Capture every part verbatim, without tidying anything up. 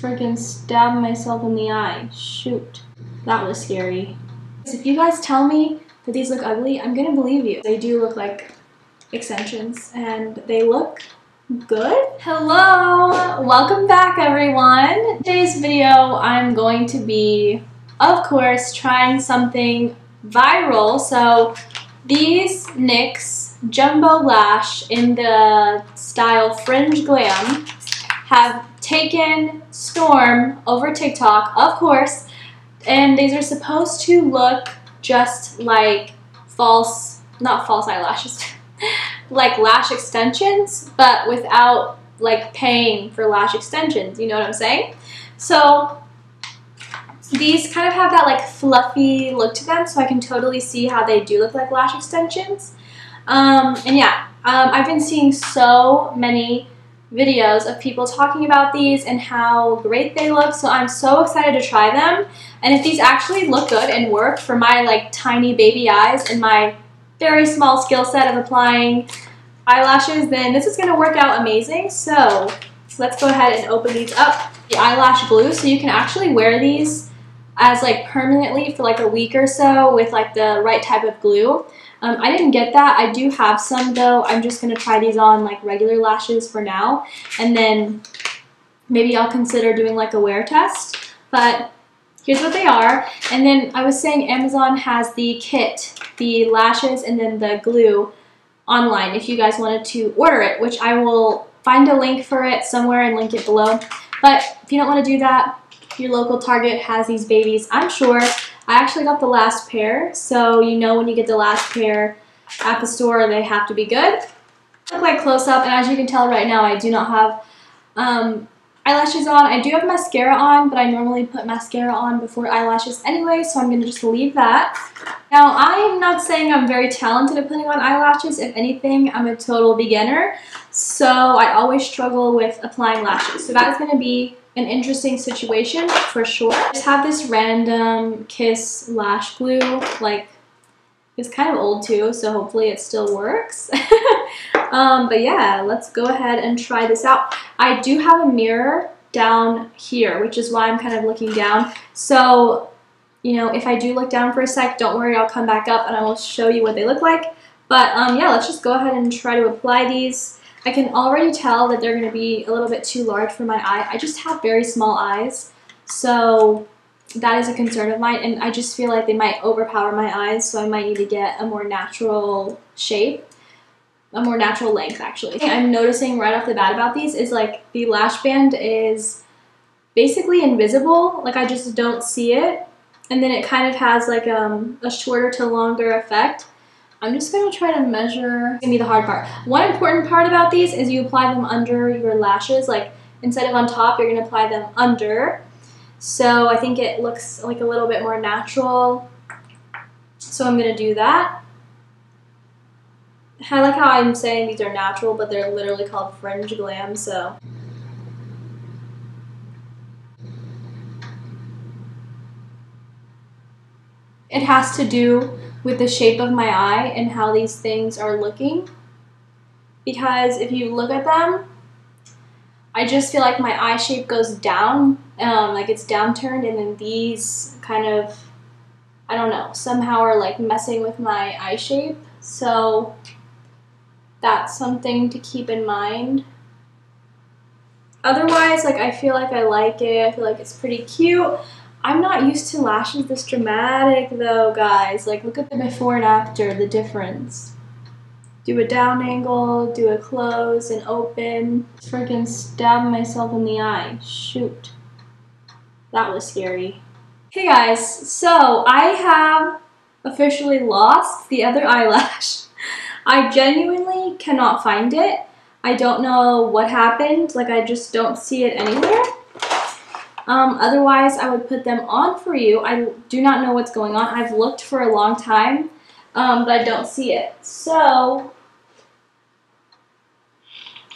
freaking stabbed myself in the eye. Shoot. That was scary. So if you guys tell me that these look ugly, I'm gonna believe you. They do look like extensions and they look good. Hello! Welcome back, everyone. Today's video, I'm going to be, of course, trying something viral. So these NYX Jumbo Lash in the style Fringe Glam have taken storm over TikTok, of course, and these are supposed to look just like false, not false eyelashes, like lash extensions, but without like paying for lash extensions, you know what I'm saying? So these kind of have that like fluffy look to them, so I can totally see how they do look like lash extensions. Um, and yeah, um, I've been seeing so many videos of people talking about these and how great they look, so I'm so excited to try them. And if these actually look good and work for my like tiny baby eyes and my very small skill set of applying eyelashes, then this is going to work out amazing. So let's go ahead and open these up. The eyelash glue, so you can actually wear these as like permanently for like a week or so with like the right type of glue. Um, I didn't get that. I do have some though. I'm just going to try these on like regular lashes for now, and then maybe I'll consider doing like a wear test. But here's what they are. And then I was saying Amazon has the kit, the lashes and then the glue online if you guys wanted to order it, which I will find a link for it somewhere and link it below. But if you don't want to do that, your local Target has these babies, I'm sure. I actually got the last pair, so you know when you get the last pair at the store, they have to be good. Look like close up, and as you can tell right now, I do not have um, eyelashes on. I do have mascara on, but I normally put mascara on before eyelashes anyway, so I'm going to just leave that. Now, I'm not saying I'm very talented at putting on eyelashes. If anything, I'm a total beginner, so I always struggle with applying lashes, so that is going to be an interesting situation for sure. I just have this random Kiss lash glue, like it's kind of old too, so hopefully it still works. um, but yeah, let's go ahead and try this out. I do have a mirror down here, which is why I'm kind of looking down. So, you know, if I do look down for a sec, don't worry, I'll come back up and I will show you what they look like. But um, yeah, let's just go ahead and try to apply these. I can already tell that they're going to be a little bit too large for my eye. I just have very small eyes, so that is a concern of mine, and I just feel like they might overpower my eyes, so I might need to get a more natural shape, a more natural length, actually. The thing I'm noticing right off the bat about these is, like, the lash band is basically invisible. Like, I just don't see it, and then it kind of has, like, um, a shorter to longer effect. I'm just going to try to measure. It's going to be the hard part. One important part about these is you apply them under your lashes. Like, instead of on top, you're going to apply them under. So I think it looks like a little bit more natural. So I'm going to do that. I like how I'm saying these are natural, but they're literally called Fringe Glam, so. It has to do with the shape of my eye and how these things are looking, because if you look at them, I just feel like my eye shape goes down, um, like it's downturned, and then these kind of, I don't know, somehow are like messing with my eye shape, so that's something to keep in mind. Otherwise, like, I feel like I like it, I feel like it's pretty cute. I'm not used to lashes this dramatic though, guys. Like, look at the before and after, the difference. Do a down angle, do a close and open. Freaking stab myself in the eye. Shoot. That was scary. Hey guys, so I have officially lost the other eyelash. I genuinely cannot find it. I don't know what happened. Like, I just don't see it anywhere. Um, otherwise, I would put them on for you. I do not know what's going on. I've looked for a long time, um, but I don't see it. So,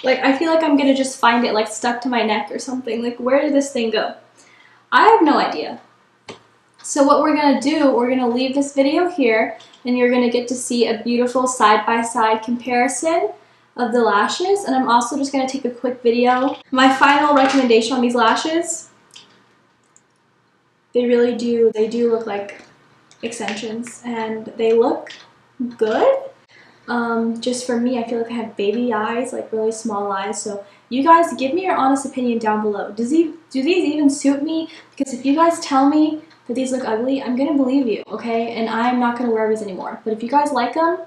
like, I feel like I'm going to just find it, like, stuck to my neck or something. Like, where did this thing go? I have no idea. So what we're going to do, we're going to leave this video here, and you're going to get to see a beautiful side-by-side comparison of the lashes. And I'm also just going to take a quick video. My final recommendation on these lashes They really do, they do look like extensions, and they look good. Um, just for me, I feel like I have baby eyes, like really small eyes. So you guys, give me your honest opinion down below. Does he, do these even suit me? Because if you guys tell me that these look ugly, I'm going to believe you, okay? And I'm not going to wear these anymore. But if you guys like them,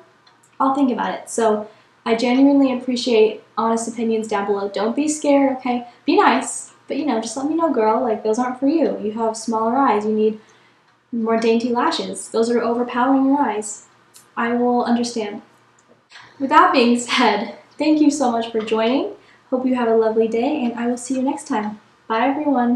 I'll think about it. So I genuinely appreciate honest opinions down below. Don't be scared, okay? Be nice. But, you know, just let me know, girl. Like, those aren't for you. You have smaller eyes. You need more dainty lashes. Those are overpowering your eyes. I will understand. With that being said, thank you so much for joining. Hope you have a lovely day, and I will see you next time. Bye, everyone.